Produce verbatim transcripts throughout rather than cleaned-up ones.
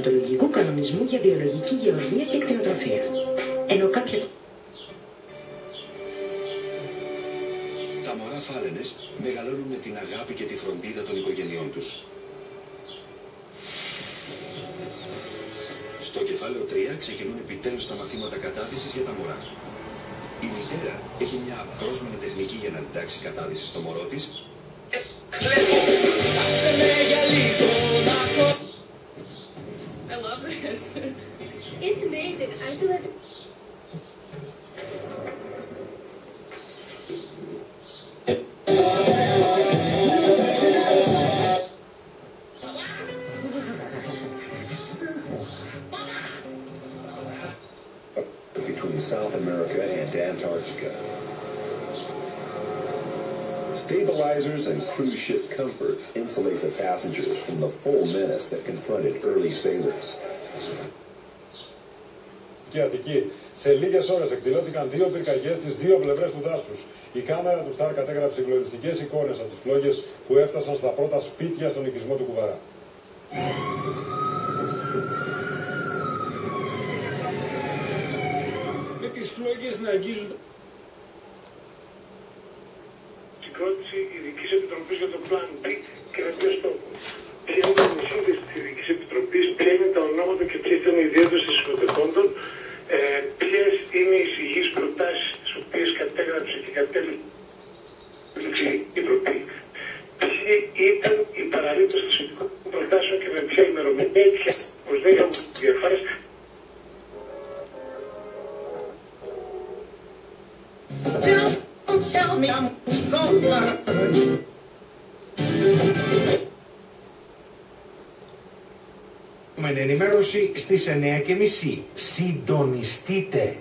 Κτηνοτολογικού κανονισμού για βιολογική γεωργία και κτηνοτροφία. Ενώ κάποια... Τα μωρά φάλαινες μεγαλώνουν με την αγάπη και τη φροντίδα των οικογενειών τους. Στο κεφάλαιο τρία ξεκινούν επιτέλους τα μαθήματα κατάδυσης για τα μωρά. Η μητέρα έχει μια απρόσμενη τεχνική για να διδάξει κατάδυση στο μωρό της. I love this. It's amazing. I feel like... between South America and Antarctica. Stabilizers and cruise ship comforts insulate the passengers from the full menace that confronted early sailors. Και Αττική. Σε λίγες ώρες εκδηλώθηκαν δύο πυρκαγιές στις δύο πλευρές του δάσους. Η κάμερα του Σταρ κατέγραψε συγκλονιστικές εικόνες από τις φλόγες που έφτασαν στα πρώτα σπίτια στον οικισμό του Κουβαρά. Με τις φλόγες να αγγίζουν... Συγκρότηση Ειδικής Επιτροπής για τον Πλάν B και με ποιο στόχο. Ποια είναι η σύνδεση της Ειδικής Επιτροπής, ποια είναι τα ονόματα και ποιες ήταν οι ιδιαίτερες των συμμετεχόντων, ε, ποιες είναι οι εισηγείς προτάσεις τις οποίες κατέγραψε και κατέληξε η Επιτροπή, ποιοι ήταν οι παραλήπτες των σχετικών προτάσεων και με ποια ημερομηνία, ποια προσδέχαμε τις διαφάνειες. Tell me I'm going to με την ενημέρωση στις εννιά και μισή. Συντονιστείτε.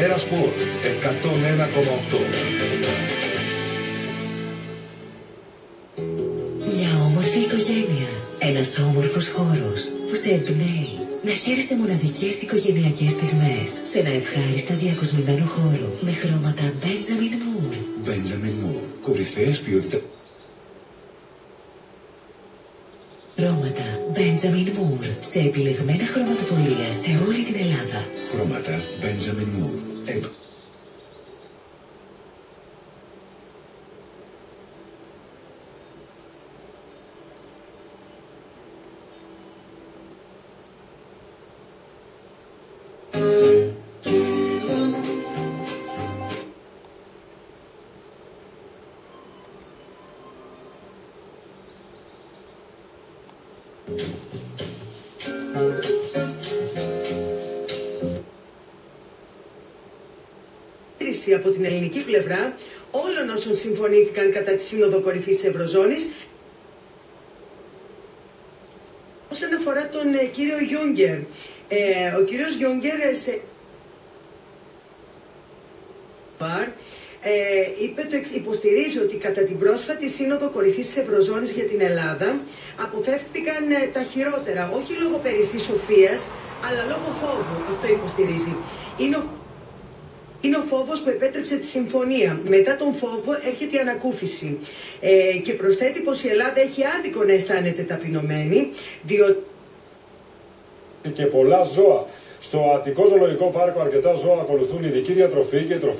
ERA Sport εκατόν ένα κόμμα οκτώ. Μια όμορφη οικογένεια. Ένας όμορφος χώρος που σε εμπνέει να χαίρεσαι μοναδικές οικογενειακές στιγμές σε ένα ευχάριστα διακοσμημένο χώρο με χρώματα Benjamin Moore. Benjamin Moore. Κορυφαίας ποιότητα. Χρώματα Benjamin Moore σε επιλεγμένα χρωματοπωλεία σε όλη την Ελλάδα. Χρώματα Benjamin Moore. Ε... από την ελληνική πλευρά όλων όσων συμφωνήθηκαν κατά τη Σύνοδο Κορυφής Ευρωζώνης όσον αφορά τον ε, κύριο Γιούγκερ. Ε, ο κύριος Γιούγκερ σε... Ε, είπε, το εξ, υποστηρίζει ότι κατά την πρόσφατη Σύνοδο Κορυφής της Ευρωζώνης για την Ελλάδα αποφεύχθηκαν ε, τα χειρότερα, όχι λόγω περισσής σοφίας, αλλά λόγω φόβου. Αυτό υποστηρίζει. Είναι ο, είναι ο φόβος που επέτρεψε τη συμφωνία. Μετά τον φόβο έρχεται η ανακούφιση. Ε, και προσθέτει πως η Ελλάδα έχει άδικο να αισθάνεται ταπεινωμένη, διότι... Και πολλά ζώα. Στο Αττικό Ζωολογικό Πάρκο αρκετά ζώα ακολουθούν ειδική διατροφή και τροφή.